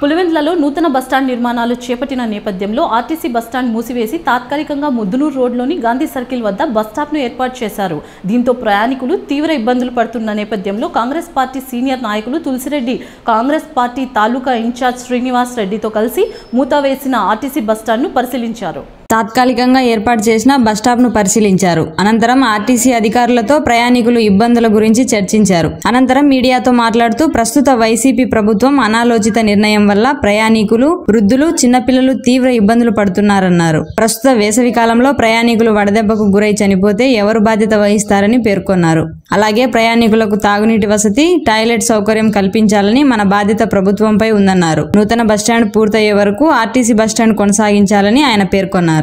పులివెందులలో నూతన బస్టాండ్ నిర్మాణాలు చేపట్టిన నేపథ్యంలో ఆర్టీసీ బస్టాండ్ మూసివేసి తాత్కాలికంగా ముద్దునూరు రోడ్లోని గాంధీ సర్కిల్ వద్ద బస్టాప్ను ఏర్పాటు చేశారు. దీంతో ప్రయాణికులు తీవ్ర ఇబ్బందులు పడుతున్న నేపథ్యంలో కాంగ్రెస్ పార్టీ సీనియర్ నాయకులు తులసిరెడ్డి కాంగ్రెస్ పార్టీ తాలూకా ఇన్ఛార్జ్ శ్రీనివాస్ రెడ్డితో కలిసి మూత వేసిన ఆర్టీసీ బస్టాండ్ను పరిశీలించారు. తాత్కాలికంగా ఏర్పాటు చేసిన బస్టాప్ను పరిశీలించారు. అనంతరం ఆర్టీసీ అధికారులతో ప్రయాణికులు ఇబ్బందుల గురించి చర్చించారు. అనంతరం మీడియాతో మాట్లాడుతూ ప్రస్తుత వైసీపీ ప్రభుత్వం అనాలోచిత నిర్ణయం వల్ల ప్రయాణికులు, వృద్ధులు, చిన్నపిల్లలు తీవ్ర ఇబ్బందులు పడుతున్నారన్నారు. ప్రస్తుత వేసవి కాలంలో ప్రయాణికులు వడదెబ్బకు గురై చనిపోతే ఎవరు బాధ్యత వహిస్తారని పేర్కొన్నారు. అలాగే ప్రయాణికులకు తాగునీటి వసతి, టాయిలెట్ సౌకర్యం కల్పించాలని మన బాధ్యత ప్రభుత్వంపై ఉందన్నారు. నూతన బస్టాండ్ పూర్తయ్యే వరకు ఆర్టీసీ బస్టాండ్ కొనసాగించాలని ఆయన పేర్కొన్నారు.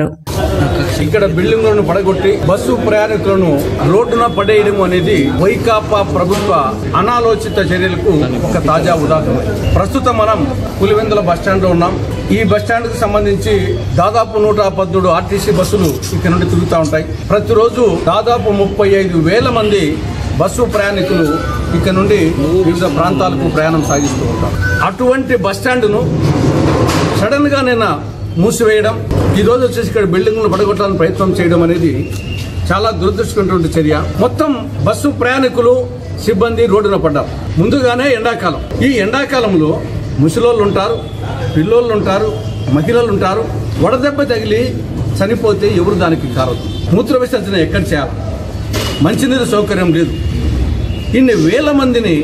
ఇక్కడ బిల్డింగ్లను పడగొట్టి బస్సు ప్రయాణికులను రోడ్డున పడేయడం అనేది వైకాపా ప్రభుత్వ అనాలోచిత చర్యలకు ఒక తాజా ఉదాహరణ. ప్రస్తుతం మనం పులివెందుల బస్టాండ్లో ఉన్నాం. ఈ బస్టాండ్కు సంబంధించి దాదాపు 117 ఆర్టీసీ బస్సులు ఇక్కడ నుండి తిరుగుతూ ఉంటాయి. ప్రతిరోజు దాదాపు 35,000 మంది బస్సు ప్రయాణికులు ఇక్కడ నుండి వివిధ ప్రాంతాలకు ప్రయాణం సాగిస్తూ ఉంటారు. అటువంటి బస్టాండ్ను సడన్గా నేను మూసివేయడం, ఈరోజు వచ్చేసి ఇక్కడ బిల్డింగ్లను పడగొట్టాలని ప్రయత్నం చేయడం అనేది చాలా దురదృష్టకరమైన చర్య. మొత్తం బస్సు ప్రయాణికులు, సిబ్బంది రోడ్డున పడ్డారు. ముందుగానే ఎండాకాలం, ఈ ఎండాకాలంలో ముసలోళ్ళు ఉంటారు, పిల్లోళ్ళు ఉంటారు, మహిళలు ఉంటారు. వడదెబ్బ తగిలి చనిపోతే ఎవరు దానికి కారవుతుంది? మూత్ర విసర్జన ఎక్కడ చేయాలి? మంచినీరు సౌకర్యం లేదు. ఇన్ని వేల మందిని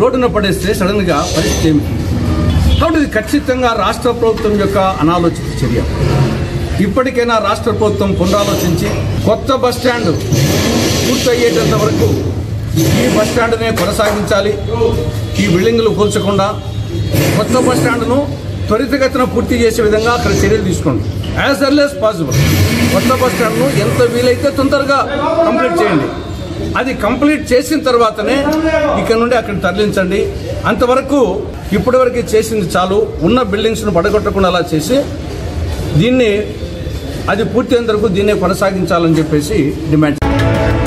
రోడ్డున పడేస్తే సడన్గా పరిస్థితి ఏమిటి? కాబట్టి ఇది ఖచ్చితంగా రాష్ట్ర ప్రభుత్వం యొక్క అనాలోచిత చర్య. ఇప్పటికైనా రాష్ట్ర ప్రభుత్వం పునరాలోచించి కొత్త బస్టాండ్ పూర్తయ్యేటంత వరకు ఈ బస్టాండ్నే కొనసాగించాలి. ఈ బిల్డింగ్లు కూల్చకుండా కొత్త బస్టాండ్ను త్వరితగతిన పూర్తి చేసే విధంగా అక్కడ చర్యలు తీసుకోండి. యాజ్ ఎర్లీ యాజ్ పాసిబుల్ కొత్త బస్టాండ్ను ఎంత వీలైతే తొందరగా కంప్లీట్ చేయండి. అది కంప్లీట్ చేసిన తర్వాతనే ఇక్కడ నుండి అక్కడ తరలించండి. అంతవరకు ఇప్పటివరకు చేసింది చాలు. ఉన్న బిల్డింగ్స్ను పడగొట్టకుండా అలా చేసి దీన్ని అది పూర్తయినంత వరకు దీన్నే కొనసాగించాలని చెప్పేసి డిమాండ్ చేశారు.